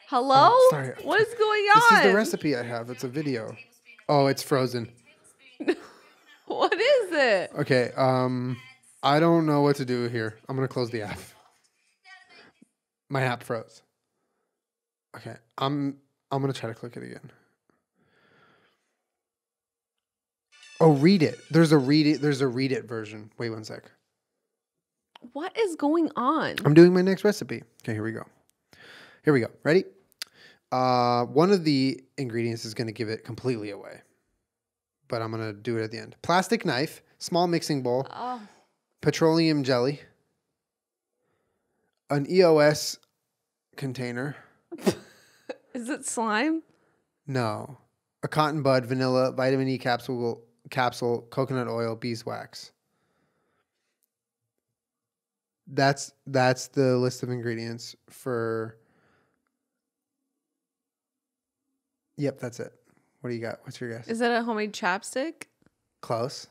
Hello? Oh, sorry. What is going on? This is the recipe I have. It's a video. Oh, it's frozen. What is it? Okay, um, I don't know what to do here. I'm going to close the app. My app froze. Okay, I'm I'm going to try to click it again. Oh, read it. There's a read it. There's a read it version. Wait one sec. What is going on? I'm doing my next recipe. Okay, here we go. Here we go. Ready? Uh, one of the ingredients is going to give it completely away, but I'm going to do it at the end. Plastic knife, small mixing bowl, oh. petroleum jelly, an E O S container. Is it slime? No. A cotton bud, vanilla, vitamin E capsule, capsule, coconut oil, beeswax. That's that's the list of ingredients for... Yep, that's it. What do you got? What's your guess? Is that a homemade chapstick? Close.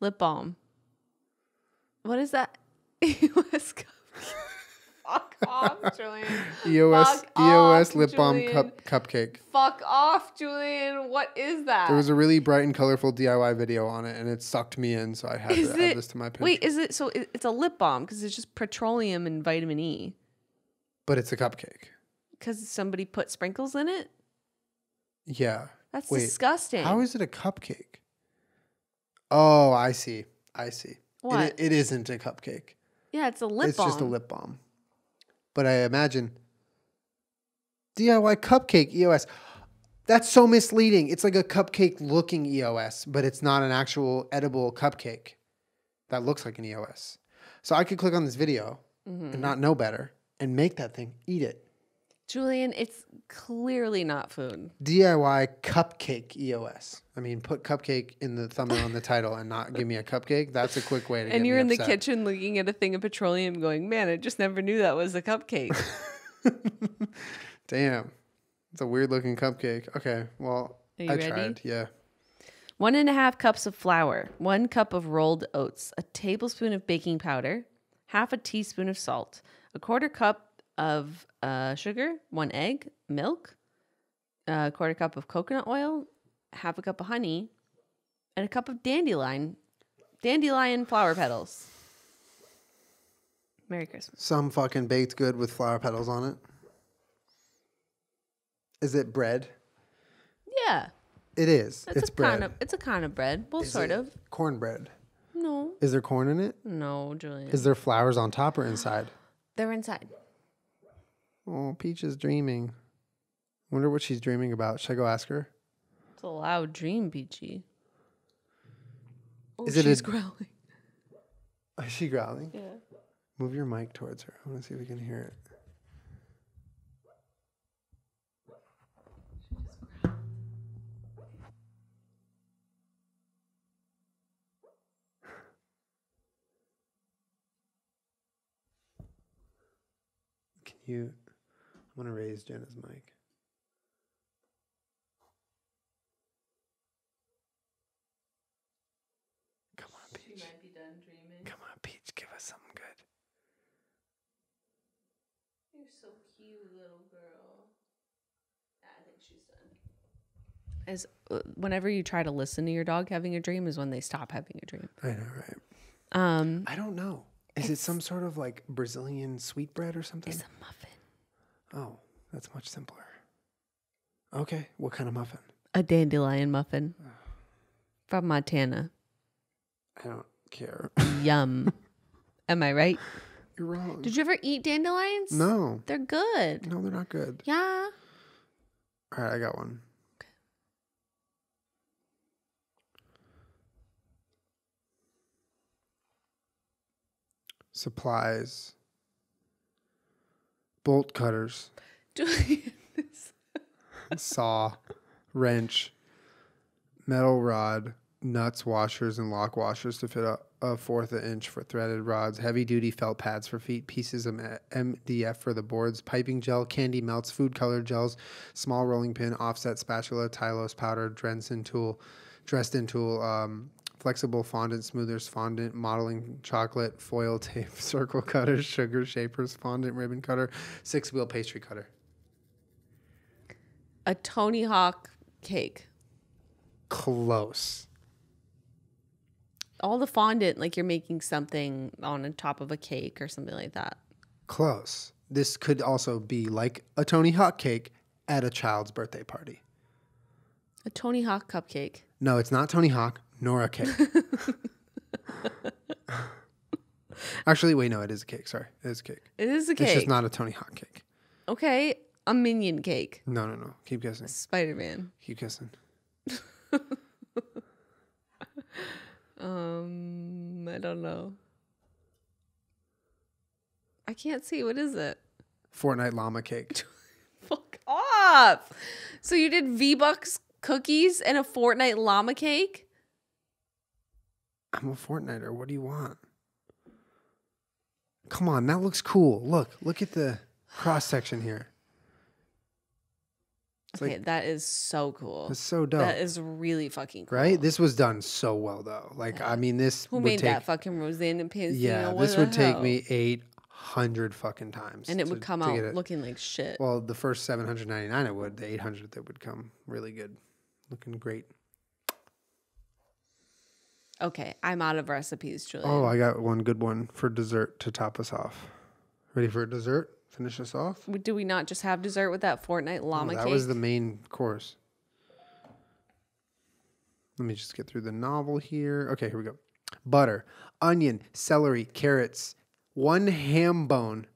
Lip balm. What is that? E O S cup. Fuck off, Julian. E O S Fuck E O S off, lip Julian. balm cup cupcake. Fuck off, Julian. What is that? There was a really bright and colorful D I Y video on it, and it sucked me in, so I had is to it, add this to my Pinterest. Wait, is it? So it's a lip balm because it's just petroleum and vitamin E. But it's a cupcake. Because somebody put sprinkles in it. Yeah. That's Wait, disgusting. How is it a cupcake? Oh, I see. I see. What? It, it isn't a cupcake. Yeah, it's a lip it's balm. It's just a lip balm. But I imagine D I Y cupcake E O S. That's so misleading. It's like a cupcake looking E O S, but it's not an actual edible cupcake that looks like an E O S. So I could click on this video mm-hmm. and not know better and make that thing, eat it. Julian, it's clearly not food. D I Y cupcake E O S. I mean, put cupcake in the thumbnail on the title and not give me a cupcake. That's a quick way to and get And you're in upset. the kitchen looking at a thing of petroleum going, man, I just never knew that was a cupcake. Damn. It's a weird looking cupcake. Okay, well, I ready? tried. Yeah. One and a half cups of flour, one cup of rolled oats, a tablespoon of baking powder, half a teaspoon of salt, a quarter cup of uh, sugar, one egg, milk, a quarter cup of coconut oil, half a cup of honey, and a cup of dandelion, dandelion flower petals. Merry Christmas. Some fucking baked good with flower petals on it. Is it bread? Yeah. It is. It's, it's a bread. Kind of, it's a kind of bread. Well, is sort of. Cornbread. No. Is there corn in it? No, Julian. Is there flowers on top or inside? They're inside. Oh, Peach is dreaming. Wonder what she's dreaming about. Should I go ask her? It's a loud dream, Peachy. Oh, is it she's a... growling. Is she growling? Yeah. Move your mic towards her. I want to see if we can hear it. Can you... I'm going to raise Jenna's mic. Come on, Peach. She might be done dreaming. Come on, Peach. Give us something good. You're so cute, little girl. I think she's done. As, uh, whenever you try to listen to your dog having a dream is when they stop having a dream. I know, right? Um, I don't know. Is it some sort of like Brazilian sweetbread or something? It's a muffin. Oh, that's much simpler. Okay, what kind of muffin? A dandelion muffin from Montana. I don't care. Yum. Am I right? You're wrong. Did you ever eat dandelions? No. They're good. No, they're not good. Yeah. All right, I got one. Okay. Supplies. Bolt cutters, saw, wrench, metal rod, nuts, washers, and lock washers to fit up a fourth an inch for threaded rods, heavy-duty felt pads for feet, pieces of M D F for the boards, piping gel, candy melts, food color gels, small rolling pin, offset spatula, Tylose powder, Dresden tool, Dresden tool, um, flexible fondant smoothers, fondant modeling chocolate, foil tape, circle cutters, sugar shapers, fondant ribbon cutter, six-wheel pastry cutter. A Tony Hawk cake. Close. All the fondant, like you're making something on top of a cake or something like that. Close. This could also be like a Tony Hawk cake at a child's birthday party. A Tony Hawk cupcake. No, it's not Tony Hawk, nor a cake. Actually, wait, no, it is a cake. Sorry, it is a cake. It is a cake. It's just not a Tony Hawk cake. Okay, a Minion cake. No, no, no. Keep guessing. Spider-Man. Keep guessing. Um, I don't know. I can't see. What is it? Fortnite llama cake. Fuck off. So you did V-Bucks cookies and a Fortnite llama cake? I'm a Fortniter. What do you want? Come on. That looks cool. Look. Look at the cross section here. It's okay, like, that is so cool. That's so dope. That is really fucking cool. Right? This was done so well, though. Like, yeah. I mean, this Who would made take, that fucking Roseanne and Paisley? Yeah, this would take hell? me eight hundred fucking times. And it to, would come out looking like shit. Well, the first seven hundred ninety-nine it would. The eight hundred that would come really good. Looking great. Okay, I'm out of recipes, Julian. Oh, I got one good one for dessert to top us off. Ready for a dessert? Finish us off? Do we not just have dessert with that Fortnite llama cake? That was the main course. Let me just get through the novel here. Okay, here we go. Butter, onion, celery, carrots, one ham bone,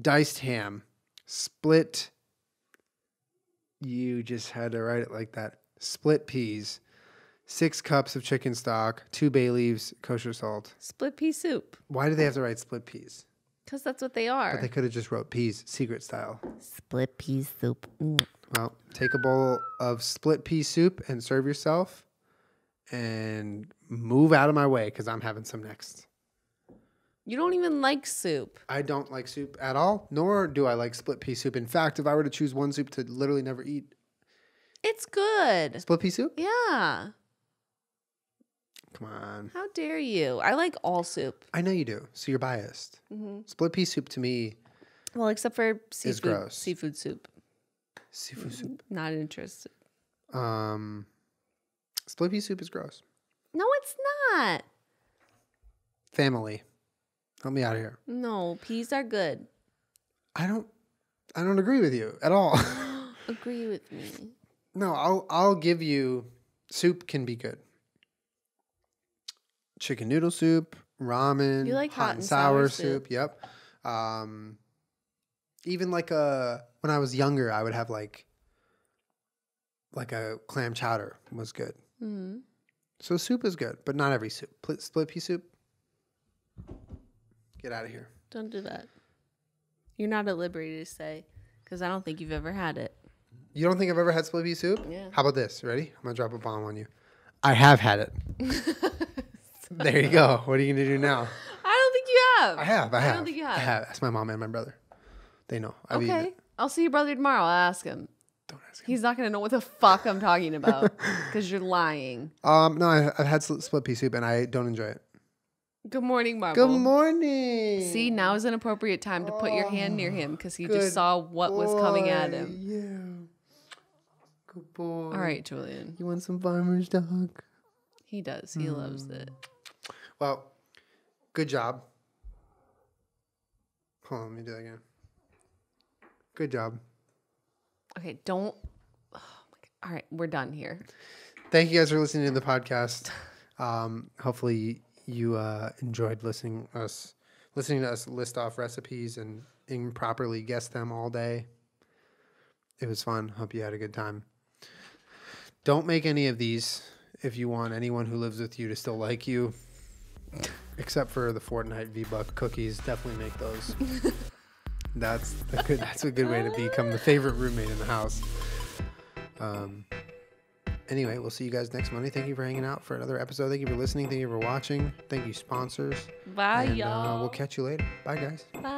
diced ham, split. You just had to write it like that. Split peas, six cups of chicken stock, two bay leaves, kosher salt. Split pea soup. Why do they have to write split peas? Because that's what they are. But they could have just wrote peas, secret style. Split pea soup. Mm. Well, take a bowl of split pea soup and serve yourself. And move out of my way because I'm having some next. You don't even like soup. I don't like soup at all, nor do I like split pea soup. In fact, if I were to choose one soup to literally never eat. It's good. Split pea soup? Yeah. Come on. How dare you? I like all soup. I know you do. So you're biased. Mm-hmm. Split pea soup to me. Well, except for seafood. Is gross. Seafood soup. Seafood soup. Not interested. Um, split pea soup is gross. No, it's not. Family. Help me out of here. No, peas are good. I don't I don't agree with you at all. Agree with me. No, I'll I'll give you soup can be good. Chicken noodle soup, ramen, you like hot, hot and sour, sour soup. soup. Yep. Um, even like a when I was younger, I would have like like a clam chowder was good. Mm-hmm. So soup is good, but not every soup. Split, split pea soup. Get out of here. Don't do that. You're not at liberty to say because I don't think you've ever had it. You don't think I've ever had split pea soup? Yeah. How about this? Ready? I'm gonna drop a bomb on you. I have had it. There you go. What are you going to do now? I don't think you have. I have. I have. I don't think you have. I have. That's my mom and my brother. They know. I've okay. Eaten it. I'll see your brother tomorrow. I'll ask him. Don't ask him. He's not going to know what the fuck I'm talking about because you're lying. Um, No, I, I've had split pea soup and I don't enjoy it. Good morning, Marbles. Good morning. See, now is an appropriate time to put oh, your hand near him because he just saw what boy, was coming at him. Yeah. Good boy. All right, Julian. You want some Farmer's Dog? He does. He mm. loves it. Well, good job. Hold on, let me do that again. Good job. Okay, don't. Oh my God. All right, we're done here. Thank you guys for listening to the podcast. Um, hopefully, you uh, enjoyed listening us listening to us list off recipes and improperly guess them all day. It was fun. Hope you had a good time. Don't make any of these if you want anyone who lives with you to still like you. Except for the Fortnite V-Buck cookies, definitely make those. That's a good. That's a good way to become the favorite roommate in the house. Um, anyway, we'll see you guys next Monday. Thank you for hanging out for another episode. Thank you for listening. Thank you for watching. Thank you, sponsors. Bye, and, y'all. Uh, we'll catch you later. Bye, guys. Bye.